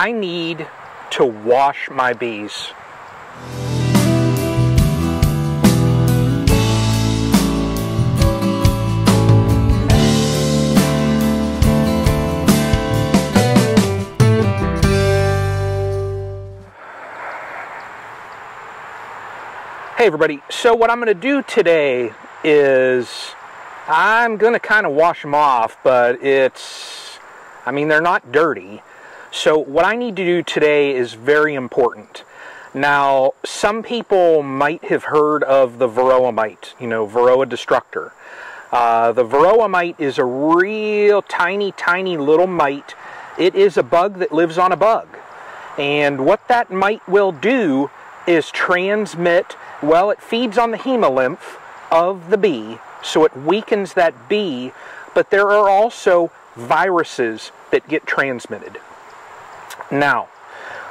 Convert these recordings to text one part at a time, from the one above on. I need to wash my bees. Hey everybody, so what I'm going to do today is I'm going to kind of wash them off, but I mean, they're not dirty. So what I need to do today is very important. Now, some people might have heard of the varroa mite, you know, varroa destructor. The varroa mite is a real tiny, tiny little mite. It is a bug that lives on a bug. And what that mite will do is transmit, well, it feeds on the hemolymph of the bee, so it weakens that bee, but there are also viruses that get transmitted. Now,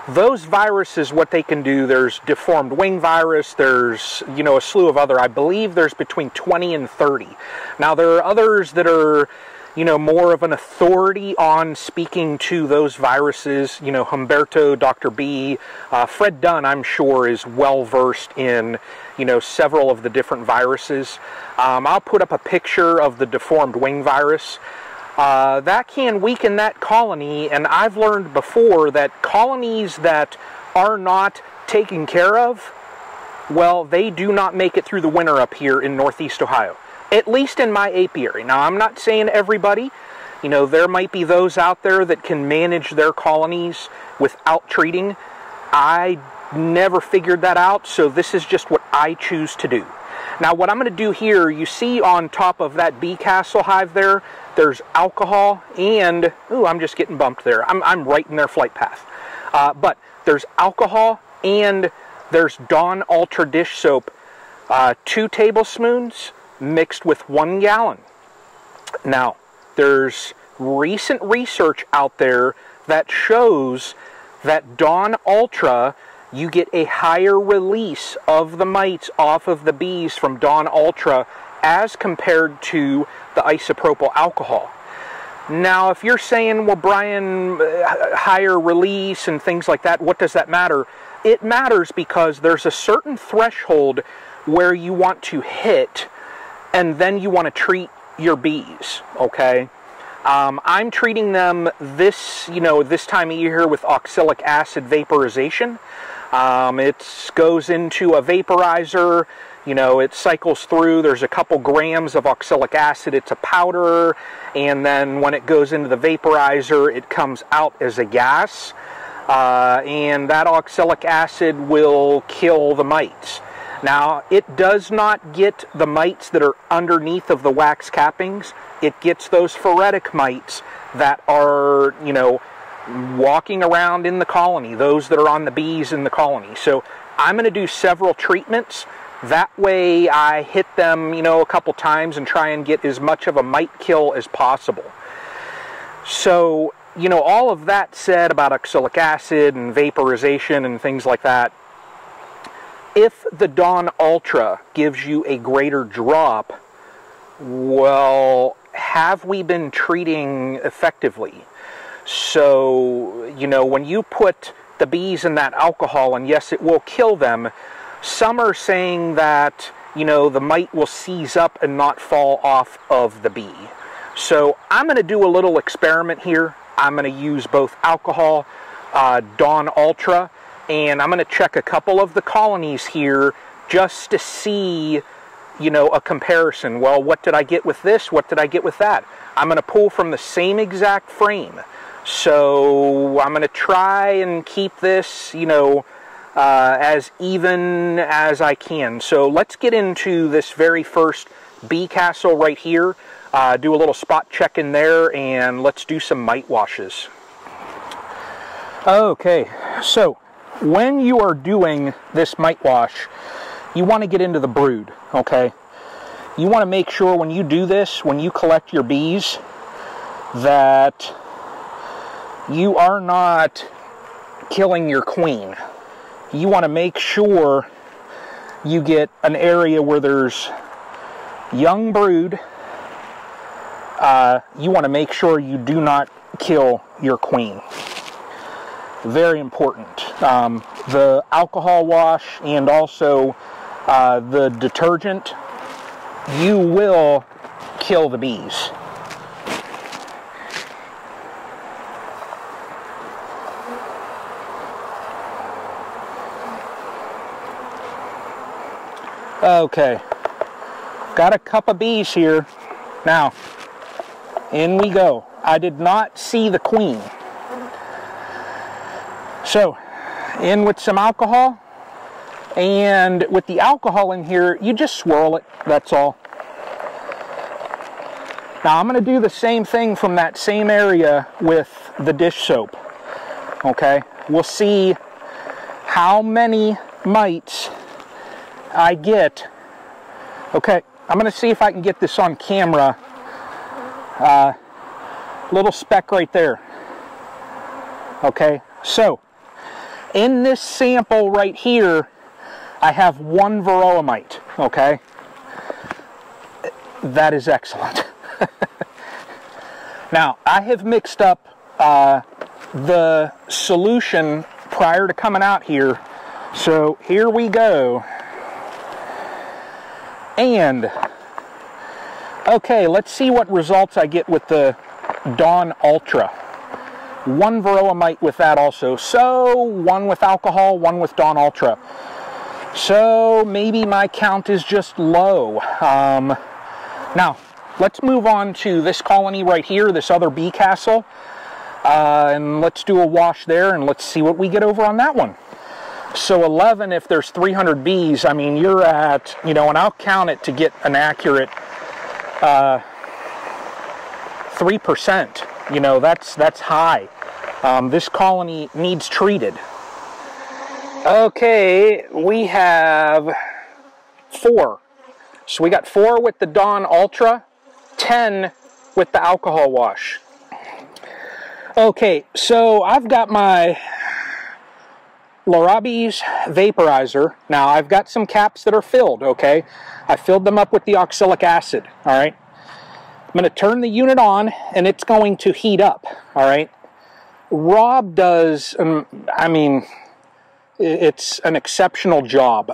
those viruses, what they can do, there's deformed wing virus, there's, you know, a slew of other, I believe there's between 20 and 30. Now, there are others that are, you know, more of an authority on speaking to those viruses. You know, Humberto, Dr. B, Fred Dunn, I'm sure, is well versed in, you know, several of the different viruses. I'll put up a picture of the deformed wing virus. That can weaken that colony, and I've learned before that colonies that are not taken care of, well, they do not make it through the winter up here in Northeast Ohio. At least in my apiary. Now, I'm not saying everybody. You know, there might be those out there that can manage their colonies without treating. I never figured that out, so this is just what I choose to do. Now, what I'm going to do here, you see on top of that bee castle hive there, there's alcohol and, ooh, I'm just getting bumped there. I'm right in their flight path. But there's alcohol and there's Dawn Ultra dish soap, 2 tablespoons. Mixed with 1 gallon. Now, there's recent research out there that shows that Dawn Ultra, you get a higher release of the mites off of the bees from Dawn Ultra as compared to the isopropyl alcohol. Now, if you're saying, well, Brian, higher release and things like that, what does that matter? It matters because there's a certain threshold where you want to hit, and then you want to treat your bees, okay? I'm treating them this, you know, this time of year with oxalic acid vaporization. It goes into a vaporizer, you know, it cycles through. There's a couple grams of oxalic acid. It's a powder, and then when it goes into the vaporizer, it comes out as a gas, and that oxalic acid will kill the mites. Now, it does not get the mites that are underneath of the wax cappings. It gets those phoretic mites that are, you know, walking around in the colony, those that are on the bees in the colony. So I'm going to do several treatments. That way I hit them, you know, a couple times and try and get as much of a mite kill as possible. So, you know, all of that said about oxalic acid and vaporization and things like that, if the Dawn Ultra gives you a greater drop, well, have we been treating effectively? So, you know, when you put the bees in that alcohol, and yes, it will kill them, some are saying that, you know, the mite will seize up and not fall off of the bee. So I'm going to do a little experiment here. I'm going to use both alcohol, Dawn Ultra, and I'm going to check a couple of the colonies here just to see, you know, a comparison. Well, what did I get with this? What did I get with that? I'm going to pull from the same exact frame. So I'm going to try and keep this, you know, as even as I can. So let's get into this very first bee castle right here. Do a little spot check in there, and let's do some mite washes. Okay, so when you are doing this mite wash, you want to get into the brood, okay? You want to make sure when you do this, when you collect your bees, that you are not killing your queen. You want to make sure you get an area where there's young brood. You want to make sure you do not kill your queen. very important. The alcohol wash and also the detergent, you will kill the bees. Okay, got a cup of bees here. Now, in we go. I did not see the queen. So, in with some alcohol, and with the alcohol in here, you just swirl it, that's all. Now, I'm going to do the same thing from that same area with the dish soap. Okay, we'll see how many mites I get. Okay, I'm going to see if I can get this on camera. Little speck right there. Okay, so in this sample right here, I have one varroa mite. Okay, that is excellent. Now, I have mixed up the solution prior to coming out here. So here we go. And, okay, let's see what results I get with the Dawn Ultra. One varroa mite with that also. So, one with alcohol, one with Dawn Ultra. So, maybe my count is just low. Now, let's move on to this colony right here, this other bee castle. And let's do a wash there, and let's see what we get over on that one. So 11, if there's 300 bees, I mean, you're at, you know, and I'll count it to get an accurate 3%. You know, that's high. This colony needs treated. Okay, we have 4. So we got 4 with the Dawn Ultra, 10 with the alcohol wash. Okay, so I've got my Lorob Bees vaporizer. Now, I've got some caps that are filled, okay? I filled them up with the oxalic acid, all right? I'm going to turn the unit on, and it's going to heat up, all right? Rob does, I mean, it's an exceptional job.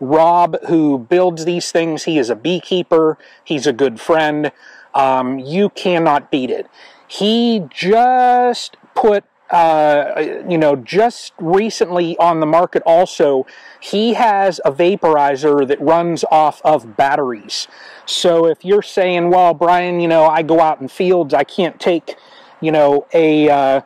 Rob, who builds these things, he is a beekeeper. He's a good friend. You cannot beat it. He just put you know, just recently on the market also, he has a vaporizer that runs off of batteries. So if you're saying, well, Brian, you know, I go out in fields, I can't take, you know, a,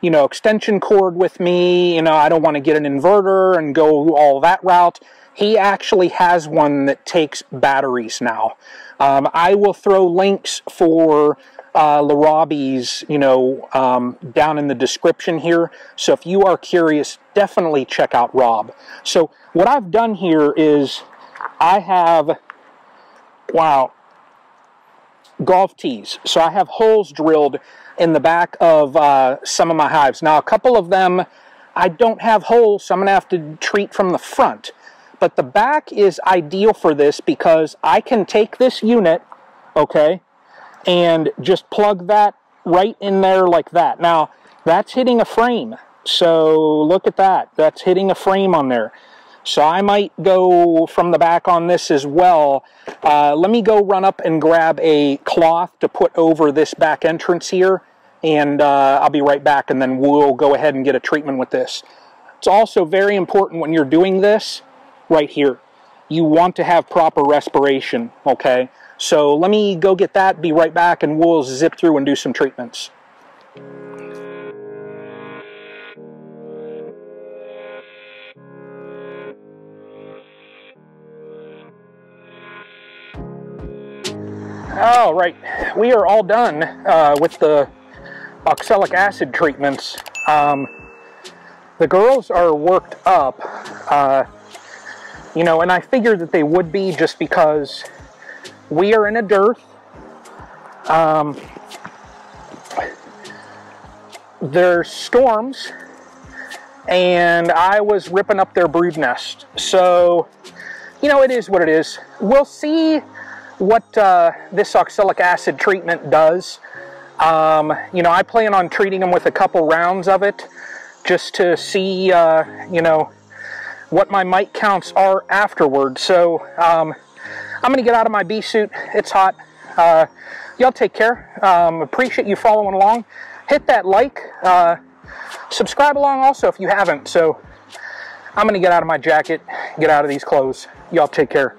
you know, extension cord with me, you know, I don't want to get an inverter and go all that route. He actually has one that takes batteries now. I will throw links for Lorob Bees, you know, down in the description here. So if you are curious, definitely check out Rob. So what I've done here is I have, wow, golf tees. So I have holes drilled in the back of some of my hives. Now, a couple of them, I don't have holes, so I'm going to have to treat from the front. But the back is ideal for this because I can take this unit, okay, and just plug that right in there like that. Now, that's hitting a frame. So, look at that. That's hitting a frame on there. So, I might go from the back on this as well. Let me go run up and grab a cloth to put over this back entrance here. And I'll be right back, and then we'll go ahead and get a treatment with this. It's also very important when you're doing this right here. You want to have proper respiration, okay? So let me go get that, be right back, and we'll zip through and do some treatments. All right, we are all done with the oxalic acid treatments. The girls are worked up, you know, and I figured that they would be just because we are in a dearth. There's storms, and I was ripping up their brood nest. So, you know, it is what it is. We'll see what this oxalic acid treatment does. You know, I plan on treating them with a couple rounds of it. just to see, you know, what my mite counts are afterward. So I'm gonna get out of my bee suit. It's hot. Y'all take care. Appreciate you following along. Hit that like. Subscribe along also if you haven't. So I'm gonna get out of my jacket, get out of these clothes. Y'all take care.